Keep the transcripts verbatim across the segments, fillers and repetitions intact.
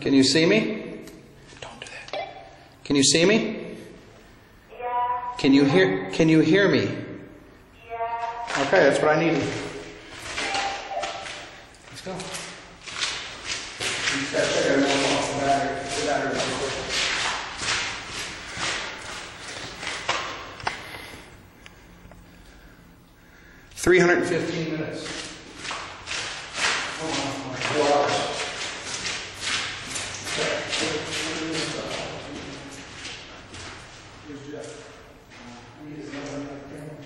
Can you see me? Don't do that. Can you see me? Yeah. Can you hear, can you hear me? Yeah. Okay, that's what I need. Let's go. three hundred fifteen minutes. Four hours. Here's Jeff. I need his number on that camera.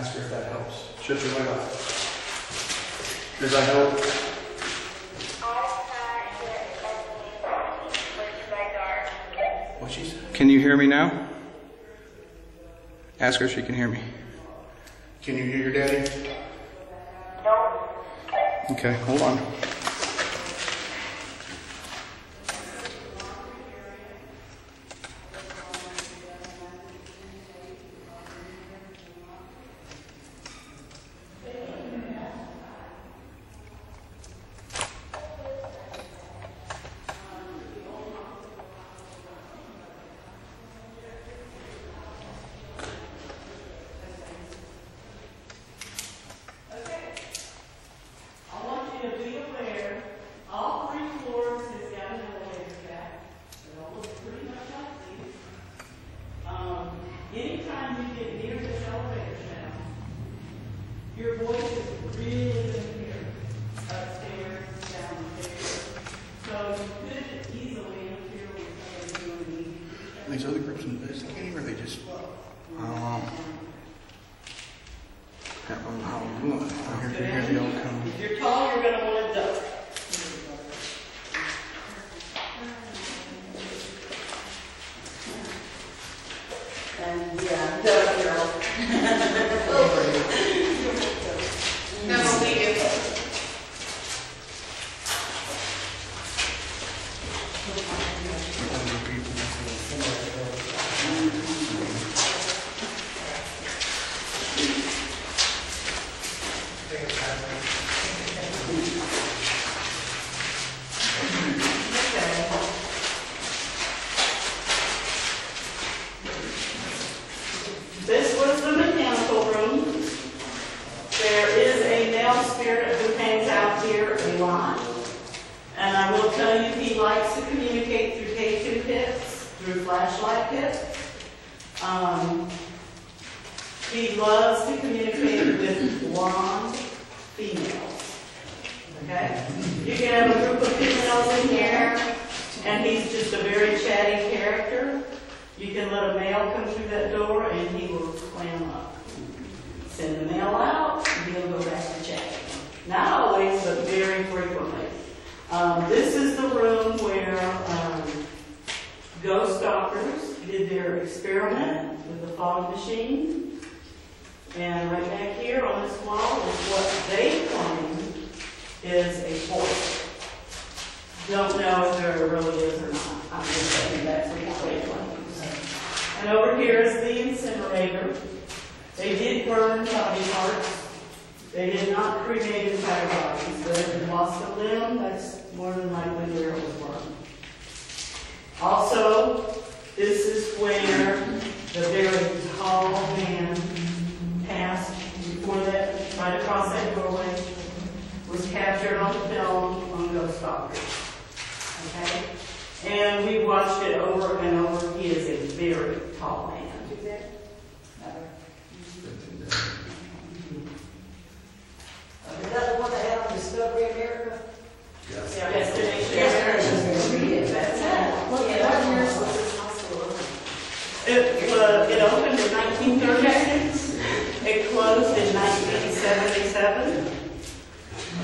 Ask her if that helps. Shut your light off. Does that help? What she said? Can you hear me now? Ask her if she can hear me. Can you hear your daddy? No. Okay, hold on.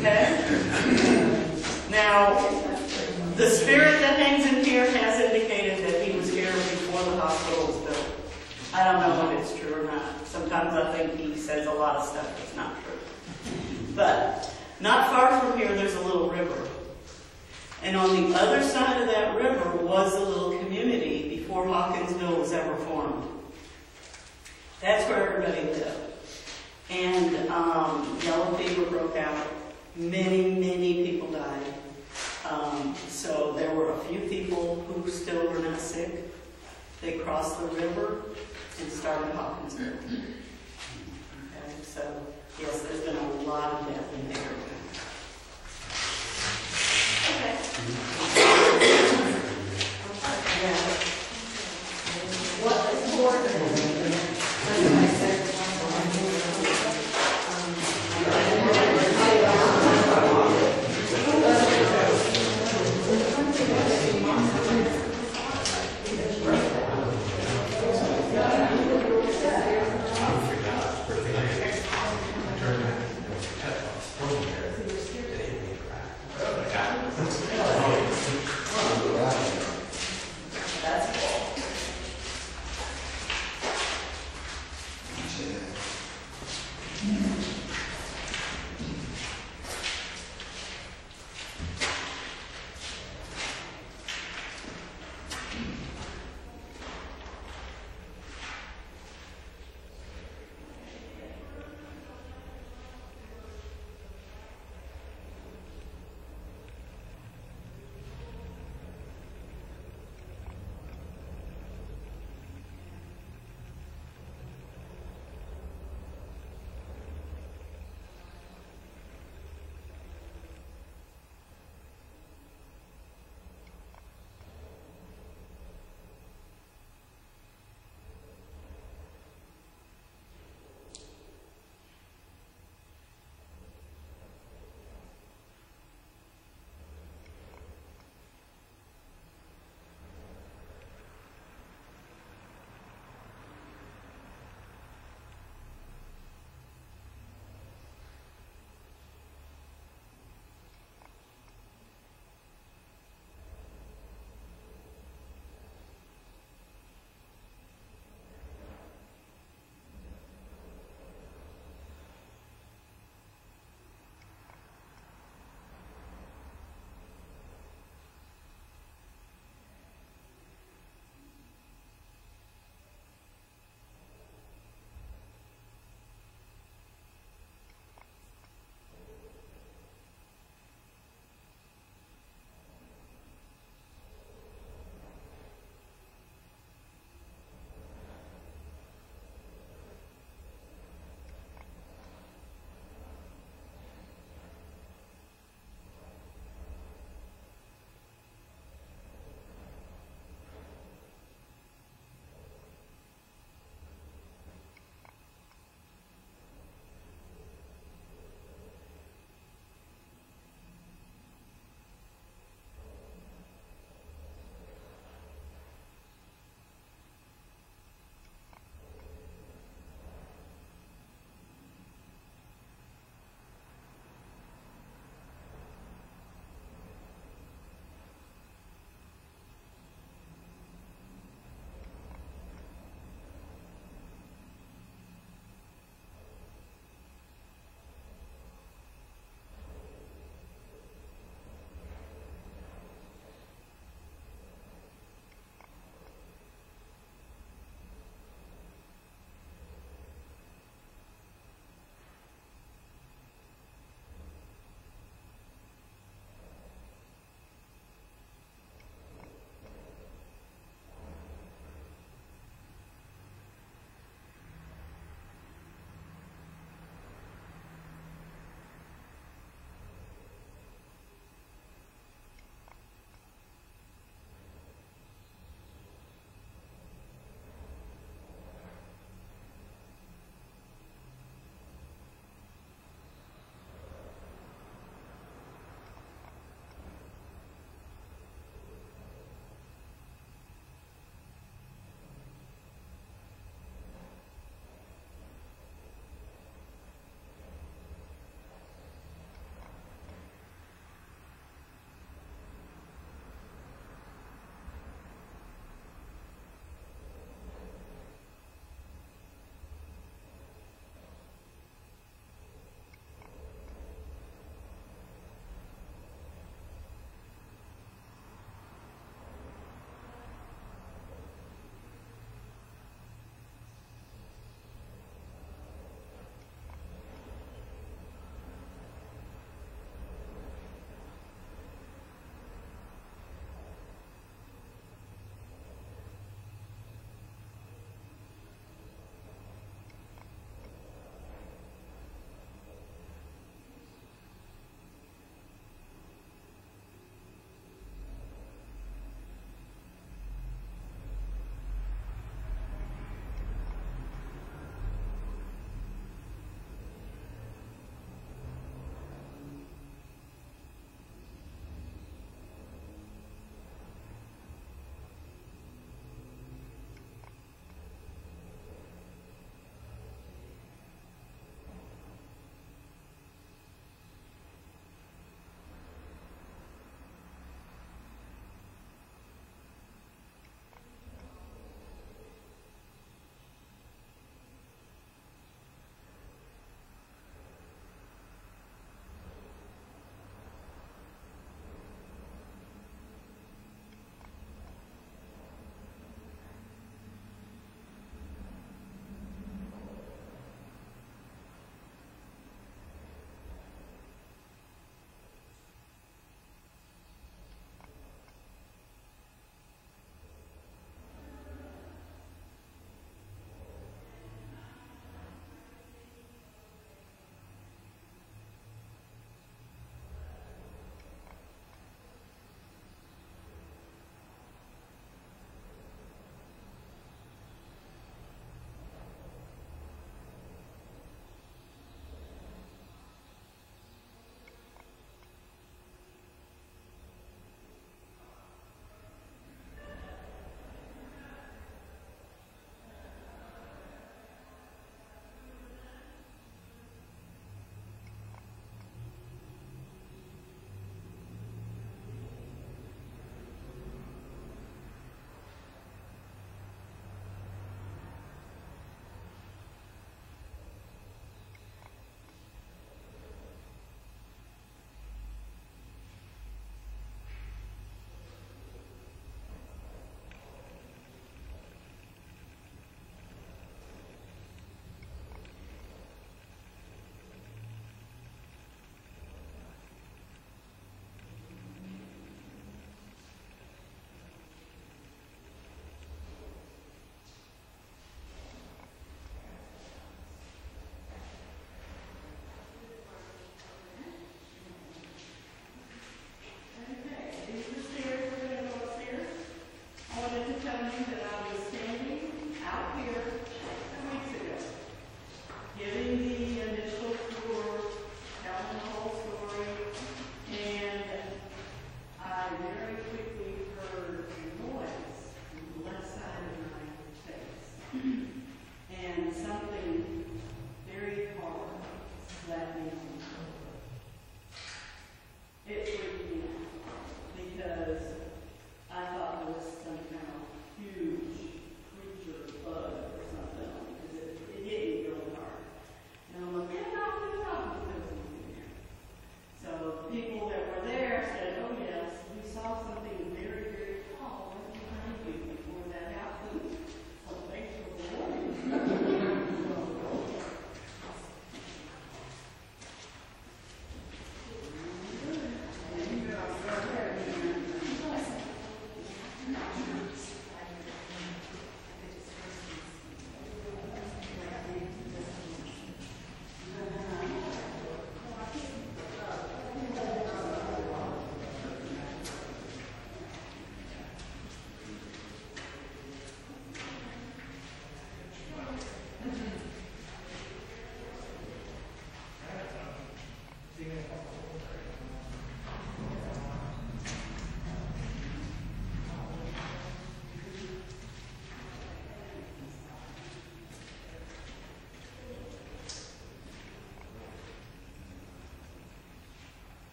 Thank you.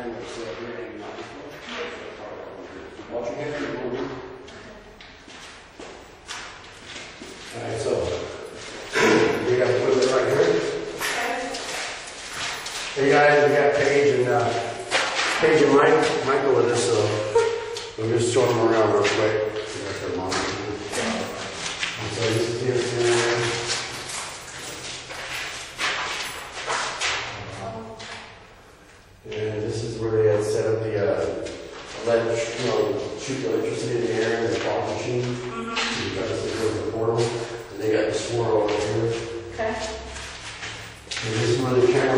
time that was here and not before. Watching it. All right, so we got to put it right here. Hey guys, we got Paige and uh, Paige and Mike, Michael with us, so we'll just show them around real quick. So this is here. Portal, and they got the swirl over here. Okay. And this is where they